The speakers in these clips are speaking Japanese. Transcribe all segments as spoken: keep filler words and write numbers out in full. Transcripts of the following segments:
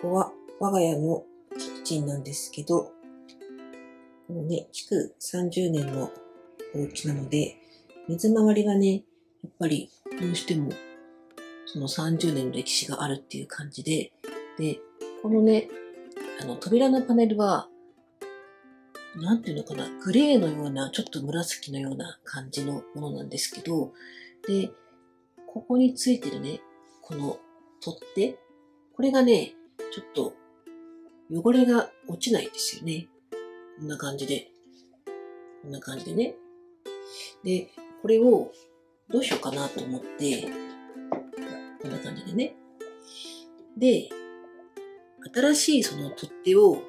ここは我が家のキッチンなんですけど、このね、築さんじゅうねんのお家なので、水回りがね、やっぱりどうしてもそのさんじゅうねんの歴史があるっていう感じで、で、このね、あの扉のパネルは、なんていうのかな、グレーのような、ちょっと紫のような感じのものなんですけど、で、ここについてるね、この取っ手、これがね、ちょっと汚れが落ちないですよね。こんな感じで。こんな感じでね。で、これをどうしようかなと思って、こんな感じでね。で、新しいその取っ手を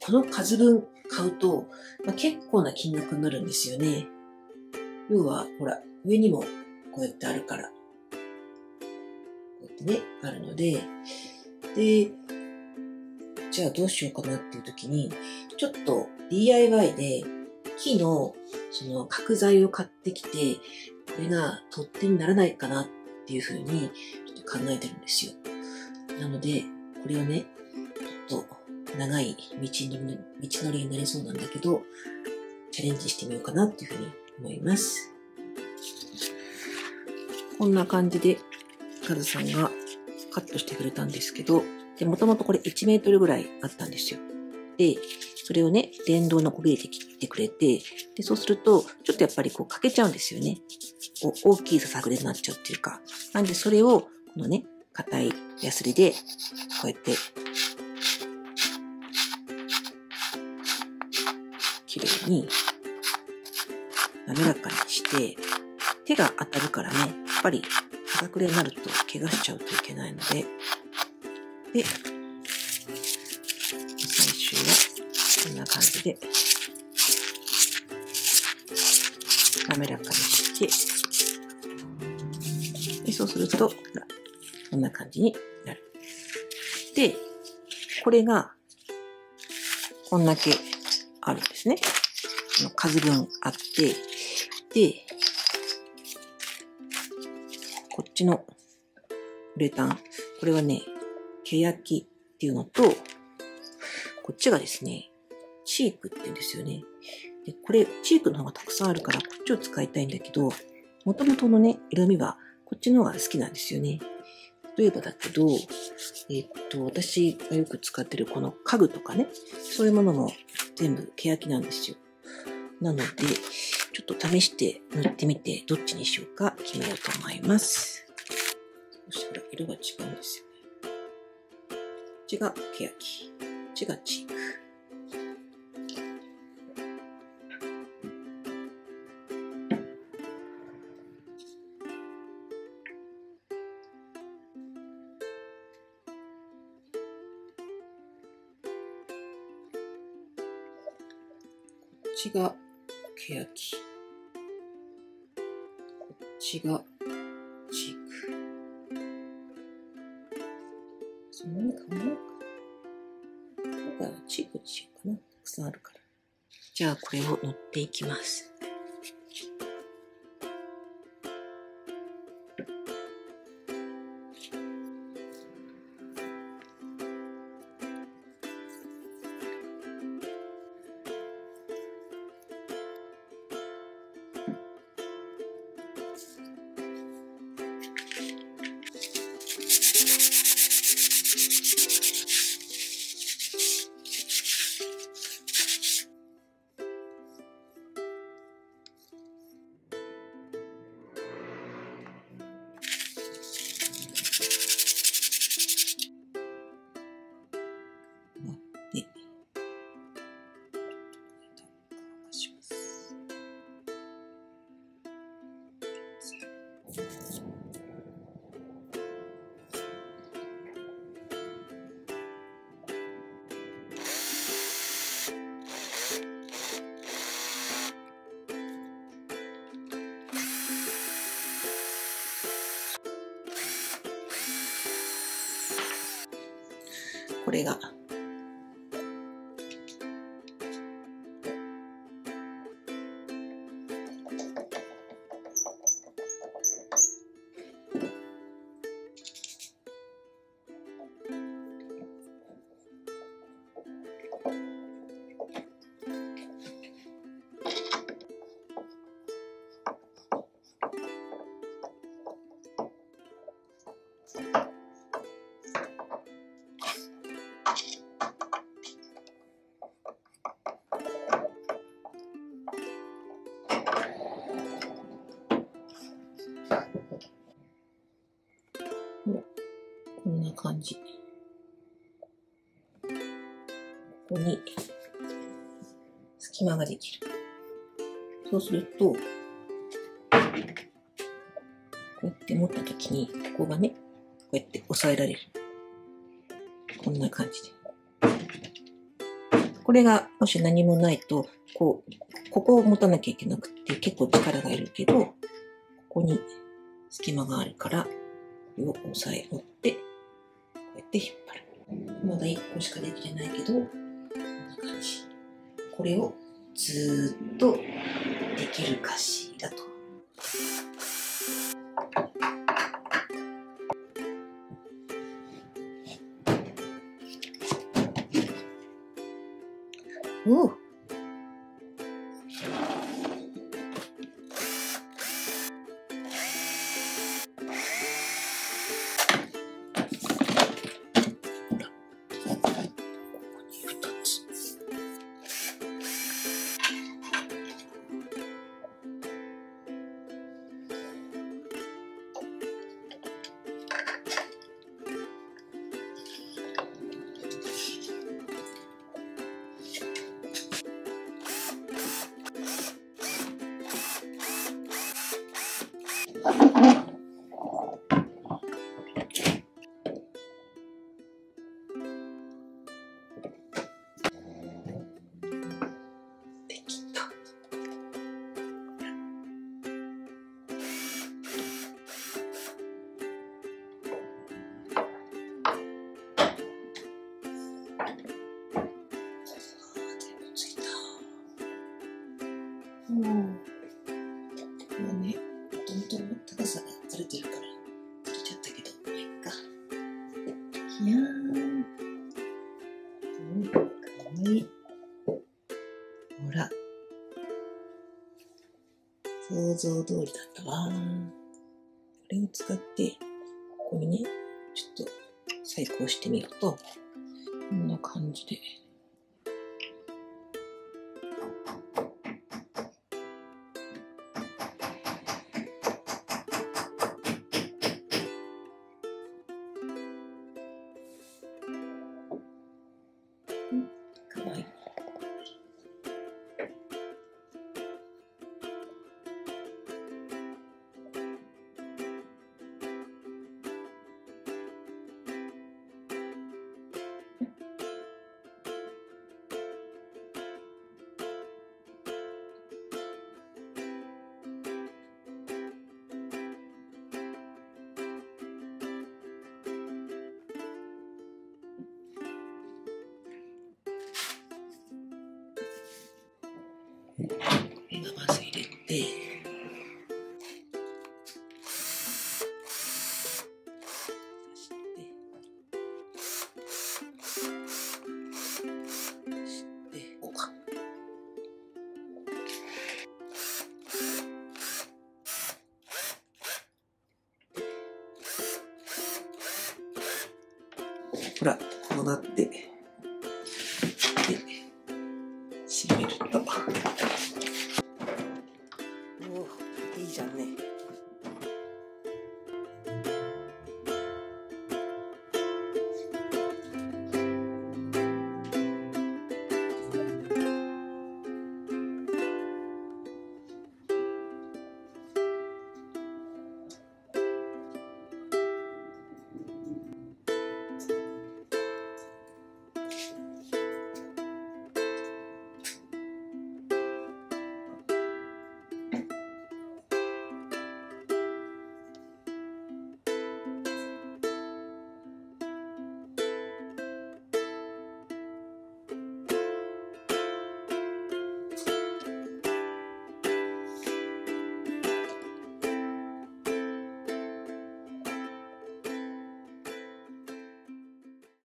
この数分買うと、まあ、結構な金額になるんですよね。要は、ほら、上にもこうやってあるから、こうやってね、あるので、で、じゃあどうしようかなっていう時に、ちょっと ディーアイワイ で木のその角材を買ってきて、これが取っ手にならないかなっていうふうにちょっと考えてるんですよ。なので、これをね、ちょっと長い道のり、道のりになりそうなんだけど、チャレンジしてみようかなっていうふうに思います。こんな感じで、カズさんがカットしてくれたんですけど、で、もともとこれいちメートルぐらいあったんですよ。で、それをね、電動のこぎりで切ってくれて、で、そうすると、ちょっとやっぱりこう欠けちゃうんですよね。こう大きいささぐれになっちゃうっていうか。なんで、それを、このね、硬いヤスリで、こうやって、綺麗に、滑らかにして、手が当たるからね、やっぱり、ささくれになると怪我しちゃうといけないので、で、最終はこんな感じで、滑らかにして、でそうすると、こんな感じになる。で、これが、こんだけあるんですね。この数分あって、で、こっちのウレタン、これはね、ケヤキっていうのと、こっちがですね、チークって言うんですよね。で、これ、チークの方がたくさんあるから、こっちを使いたいんだけど、もともとのね、色味は、こっちの方が好きなんですよね。例えばだけど、えっと、私がよく使ってるこの家具とかね、そういうものも全部ケヤキなんですよ。なので、ちょっと試して塗ってみて、どっちにしようか決めようと思います。そしたら色が違うんですよ。こっちがケヤキ、こっちがチーク。こっちがケヤキ、こっちがチーク。そんなに変わらないか。今回はチークにしようかな。たくさんあるから。じゃあこれを塗っていきます。これがここに隙間ができる。そうすると、こうやって持った時に、ここがね、こうやって押さえられる。こんな感じで。これが、もし何もないと、こう、ここを持たなきゃいけなくて、結構力がいるけど、ここに隙間があるから、これを押さえ持って、こうやって引っ張る。まだいっこしかできてないけど、こんな感じ。これをずーっとできるかしらと。おう。想像通りだったわ。これを使って、ここにね、ちょっと細工をしてみると、こんな感じで。まず入れて、ほら、こうなってで閉めると。いいじゃんね。